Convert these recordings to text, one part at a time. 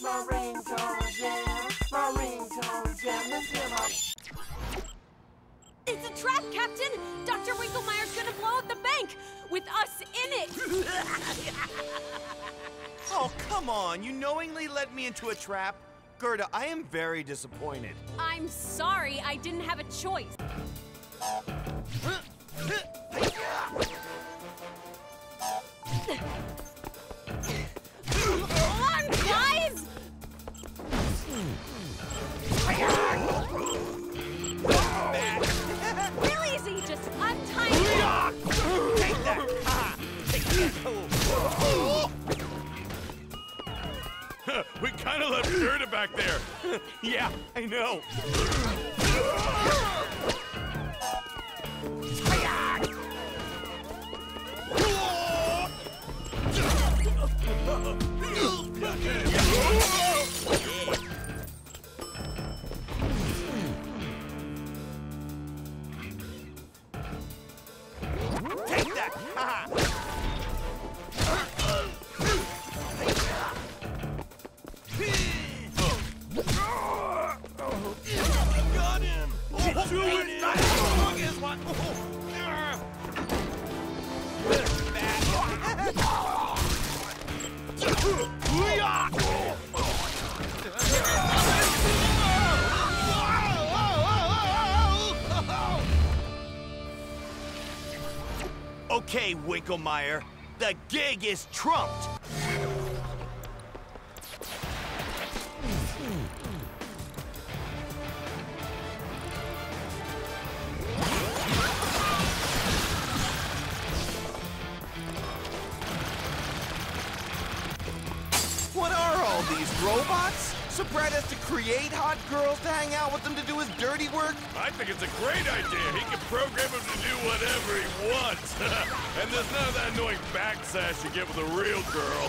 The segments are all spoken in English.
It's my ringtone jam. My ringtone jam. Let's hear my... It's a trap, Captain! Dr. Winklmeyer's gonna blow up the bank! With us in it! Oh, come on! You knowingly led me into a trap? Gerda, I am very disappointed. I'm sorry, I didn't have a choice. Come on, guys! Real easy, just untie it. Take that! Ah, take that! Oh. We kind of left Gerda back there. Yeah, I know. Take that! Got him! Okay, Winklemeyer, the gig is trumped. Robots? So Brad has to create hot girls to hang out with them to do his dirty work? I think it's a great idea. He can program them to do whatever he wants. And there's none of that annoying backsash you get with a real girl.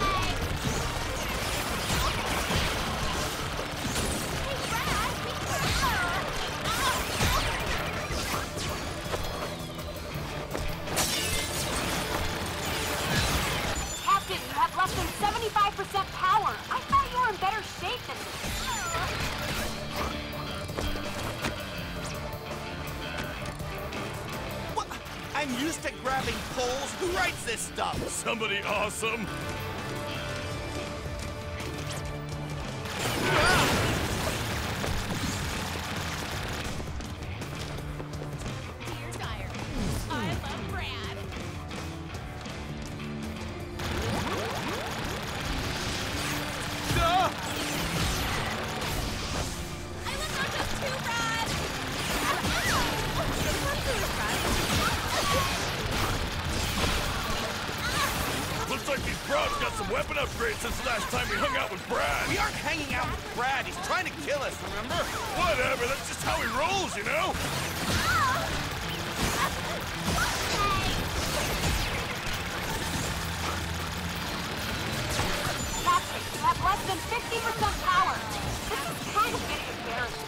Captain, you have less than 75% power. I thought you were in better shape than me. What? I'm used to grabbing poles. Who writes this stuff? Somebody awesome. Since the last time we hung out with Brad. We aren't hanging out with Brad. He's trying to kill us, remember? Whatever, that's just how he rolls, you know? Captain, you have less than 50% power. This is kind of getting embarrassing.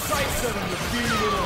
Sights set on the field.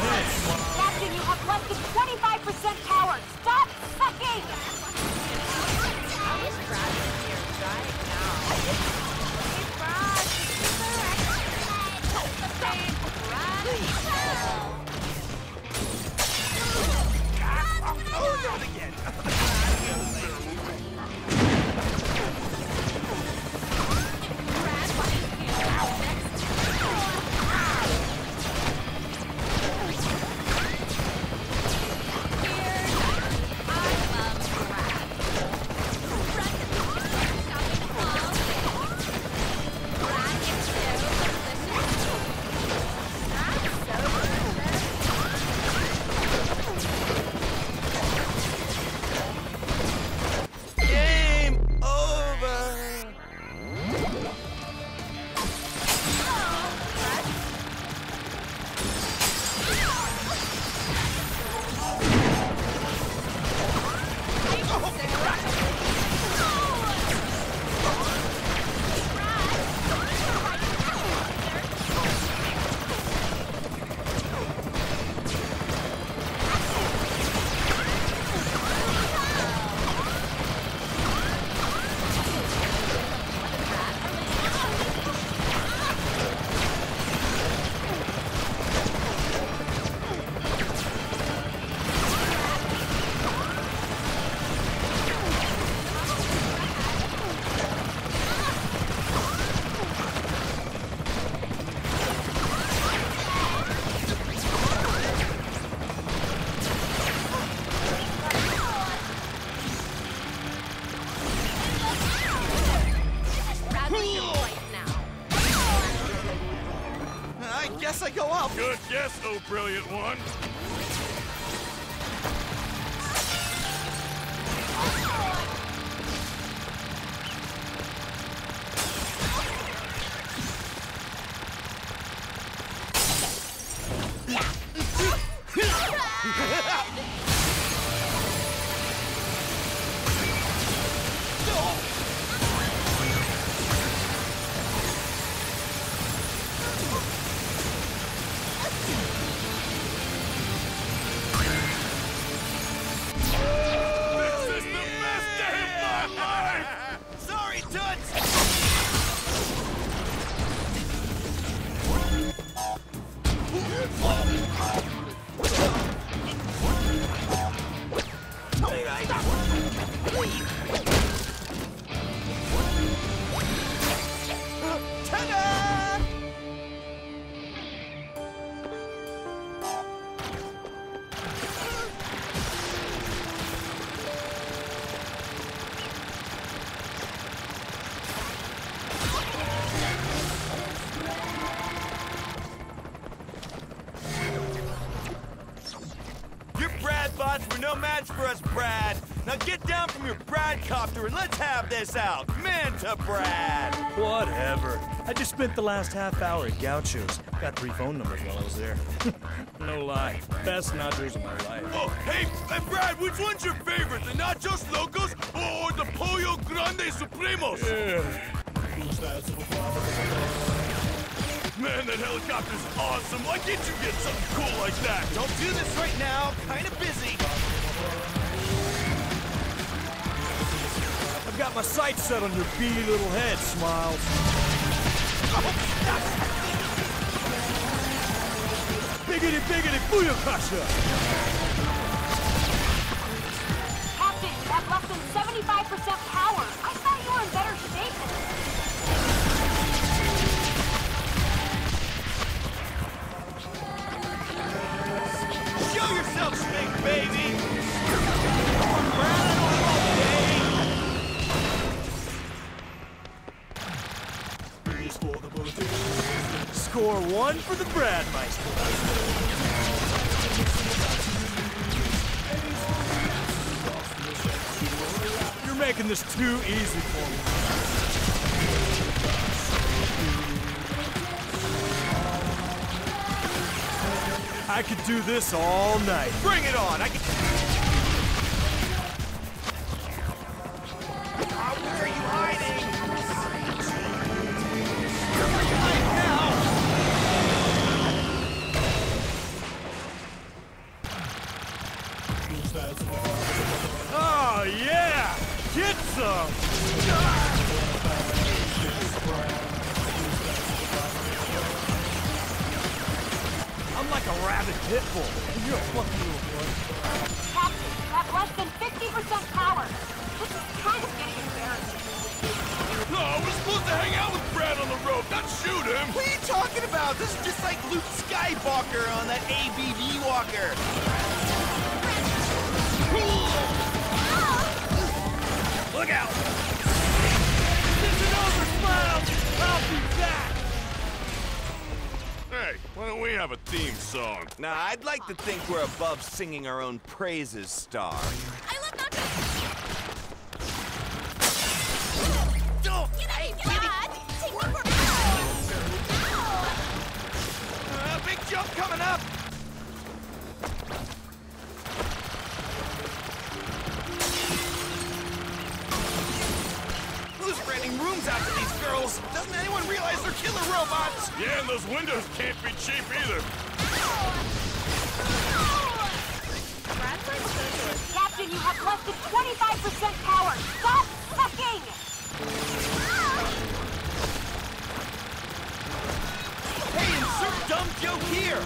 oh brilliant one. For us, Brad. Now get down from your Bradcopter and let's have this out. Man to Brad. Whatever. I just spent the last half hour at Gaucho's. Got 3 phone numbers while I was there. No lie. Best nachos of my life. Oh, hey, Brad, which one's your favorite? The Nachos Locos or the Pollo Grande Supremos? Yeah. Man, that helicopter's awesome. Why can't you get something cool like that? Don't do this right now. Kind of busy. I've got my sights set on your beady little head, Smiles. Biggity, biggity, booyakasha! Captain, at less than 75% power. I thought you were in better shape. Show yourself, Snake Baby! Score 1 for the Bradmeisters. You're making this too easy for me. I could do this all night. Bring it on! I can... where are you hiding? Cover your life now! Oh, yeah! Get some! Like a rabid pit bull. You're a fucking little boy. Captain, at less than 50% power. This is kind of getting embarrassing. No, we're supposed to hang out with Brad on the road, not shoot him. What are you talking about? This is just like Luke Skywalker on that ABV walker. Look out! This is over, Smiles! I'll be back! Hey, why don't we have a theme song? Nah, I'd like to think we're above singing our own praises, Star. I love that. Oh, take me for now. Big jump coming up. Rooms out to these girls. Doesn't anyone realize they're killer robots? Yeah, and those windows can't be cheap either. Captain, you have less than 25% power. Stop fucking! Hey, insert dumb joke here.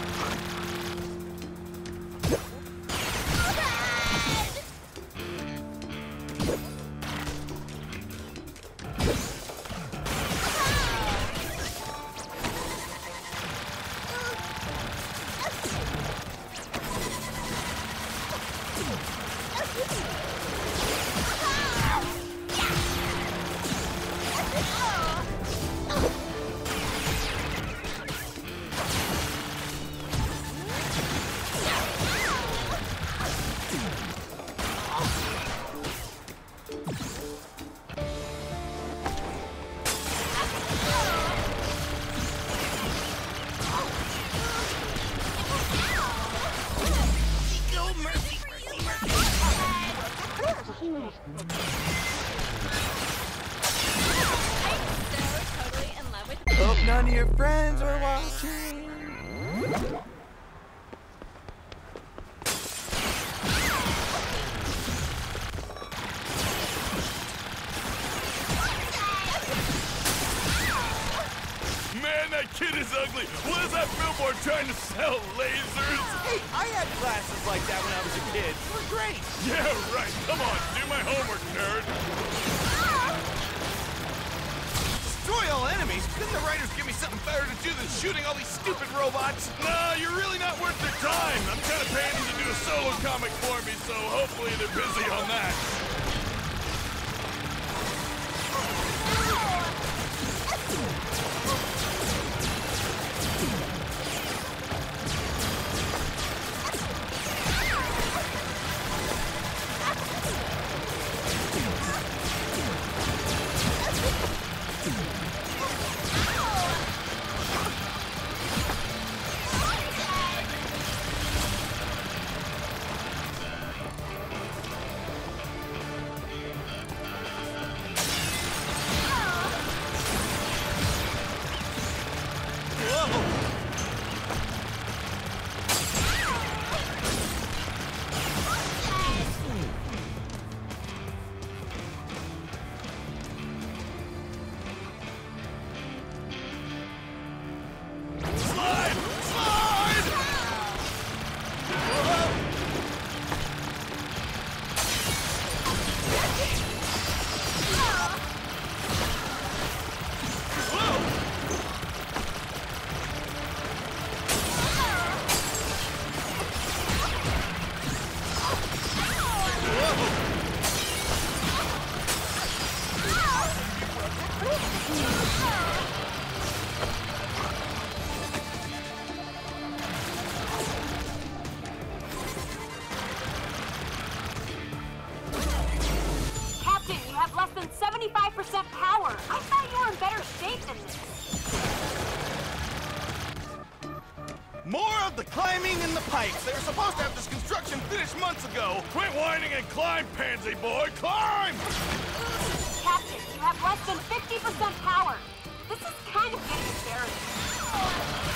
Hope none of your friends are watching. That kid is ugly. What is that billboard trying to sell? Lasers? Hey, I had glasses like that when I was a kid. They were great. Yeah, right. Come on, do my homework, nerd. Ah! Destroy all enemies? Couldn't the writers give me something better to do than shooting all these stupid robots? Nah, you're really not worth their time. I'm kind of paying them to do a solo comic for me, so hopefully they're busy on that. They were supposed to have this construction finished months ago. Quit whining and climb, pansy boy! Climb! Captain, you have less than 50% power. This is kind of getting embarrassing.